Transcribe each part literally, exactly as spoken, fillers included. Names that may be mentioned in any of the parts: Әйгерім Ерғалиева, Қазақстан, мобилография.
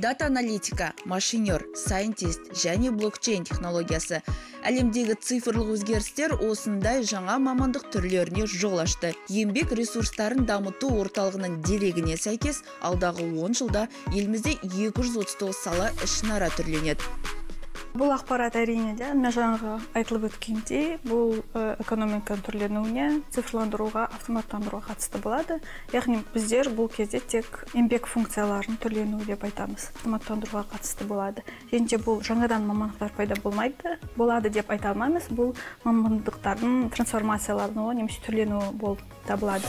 дата-аналитика, машинер, сайентист және блокчейн технологиясы. Әлемдегі цифрлық өзгерістер осындай жаңа мамандық түрлеріне жол ашты. Еңбек ресурстарын дамыту орталығының дерегіне сәйкес, алдағы он жылда елімізде екі жүз отыз тоғыз сала ішінара түрленеді. Бұл ақпарат әрине де, мен жаңағы айтылып өткендей, бұл экономиканың түрлерінуіне, цифрландыруға, автоматтандыруға қатысты болады. Яғни біздер бұл кезде тек еңбек функцияларын түрленуі деп айтамыз. Автоматтандыруға қатысты болады. Және бұл жаңадан мамандықтар пайда болмайды, болады деп айта алмаймыз. Бұл мамандықтардың трансформациялануы немесе түрленуі болып табылады.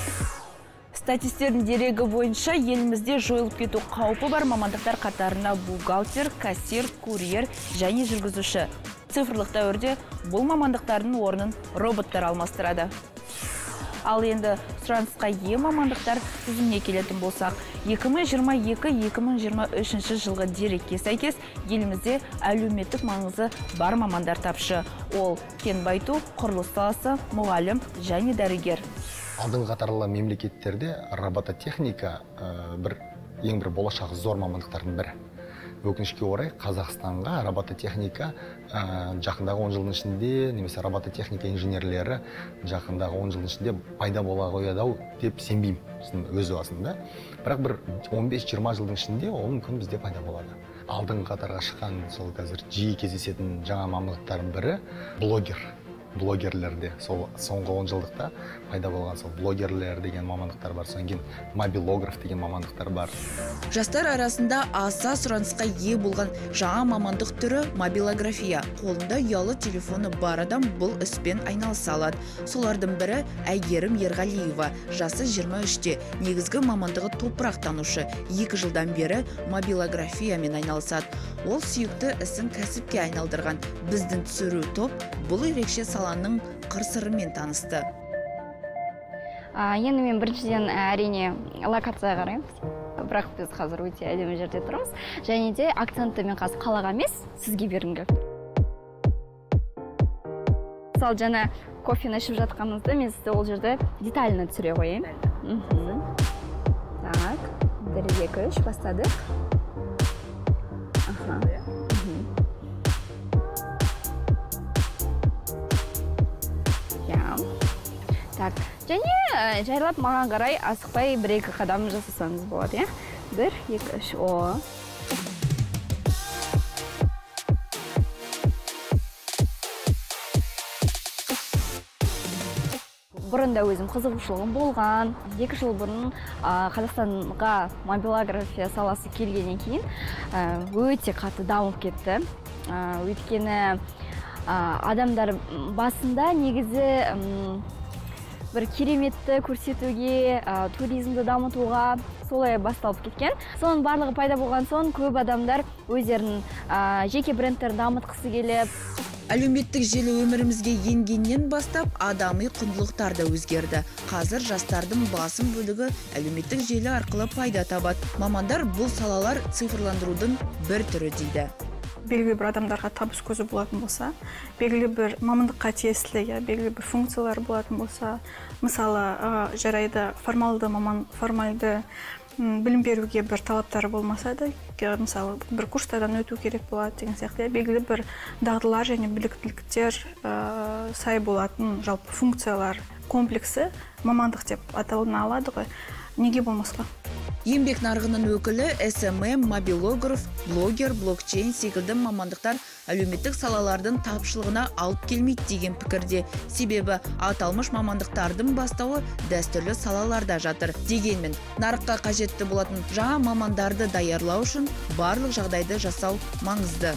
Статистердің дерегі бойынша елімізде жойылып кету қаупі бар мамандықтар қатарына бухгалтер, кассир, курьер және жүргізуші. Цифрлық дәуірде бұл мамандықтардың орнын роботтар алмастырады. Ал енді сұранысқа ие мамандықтар тізіміне келетін болсақ, екі мың жиырма екі - екі мың жиырма үш жылғы дерекке сәйкес елімізде әлеуметтік маңызы бар мамандар тапшы. Ол кен байту, құрылыс саласы, мұғалім және дәрігер. Алдыңғы қатарлы мемлекеттерде робототехника бір ең бір болашақ зор мамандықтардың бірі. Өкінішке орай, Қазақстанға робототехника жақындағы он жылдың ішінде, немесе робототехника инженерлері жақындағы он жылдың ішінде пайда бола қояды деп сенбеймін өз басында. Бірақ бір он бес жиырма жылдың ішінде ол мүмкін бізде пайда болады. Алдыңғы қатарға шыққан сол қазір жиі кездесетін жаңа мамандықтардың бірі блогер. Блогерлерде, соңғы он жылдықта пайда болған сол блогерлер деген мамандықтар бар, соңген мобилограф деген мамандықтар бар. Жастар арасында аса сұранысқа ие болған жаңа мамандық түрі мобилография. Қолында ұялы телефоны бар адам бұл іспен айналыса алады. Солардың бірі Әйгерім Ерғалиева, жасы жиырма үште, негізгі мамандығы топырақтанушы, екі жылдан бері мобилографиямен айналысады. Ол сүйікті ісін кәсіпке айналдырған. Біздің түсіру топ бұл ерекше саланың қыр-сырымен танысты. Енді мен біріншіден әрине локацияға қараймыз. Бірақ біз қазір өте әдемі жерде тұрмыз. Және де акцентті мен қазір қалаға емес, сізге беріңгі. Мысалы, жаңа кофені ішіп жатқанымызды мен сізді ол жерде детально түсіре қойын. Так, бір екі үш бастадық. Так, және жайлап маған қарай асықпай бір екі қадам жасасаңыз болады. бір екі үш, о. Бұрында өзім қызығушылығым болған. екі жыл бұрын Қазақстанға мобилография саласы келгеннен кейін өте қатты дамып кетті. Өйткені адамдар басында негізі бір кереметті көрсетуге, туризмді дамытуға солай басталып кеткен. Соның барлығы пайда болған соң көп адамдар өздерін жеке брендтерін дамытқысы келіп. Әлеуметтік желі өмірімізге енгеннен бастап, адами құндылықтар да өзгерді. Қазір жастардың басым бөлігі әлеуметтік желі арқылы пайда табады. Мамандар бұл салалар цифрландырудың бір түрі дейді. Белгілі бір адамдарға табыс көзі болатын болса, белгілі бір мамандыққа тиесілі, белгілі бір функциялар болатын болса, мысалы, жарайды формалды формальды білім беруге бір талаптары болмаса да, мысалы, бір курстардан өту керек болады деген сияқты, белгілі бір дағдылар және біліктіліктер сай болатын жалпы функциялар комплексі мамандық деп аталына алады ғой. Неге болмасқа? Еңбек нарығының өкілі эс эм эм, мобилограф, блогер, блокчейн секілді мамандықтар әлеуметтік салалардың тапшылығына алып келмейді деген пікірде. Себебі аталмыш мамандықтардың бастауы дәстүрлі салаларда жатыр. Дегенмен, нарыққа қажетті болатын жаңа мамандарды даярлау үшін барлық жағдайды жасау маңызды.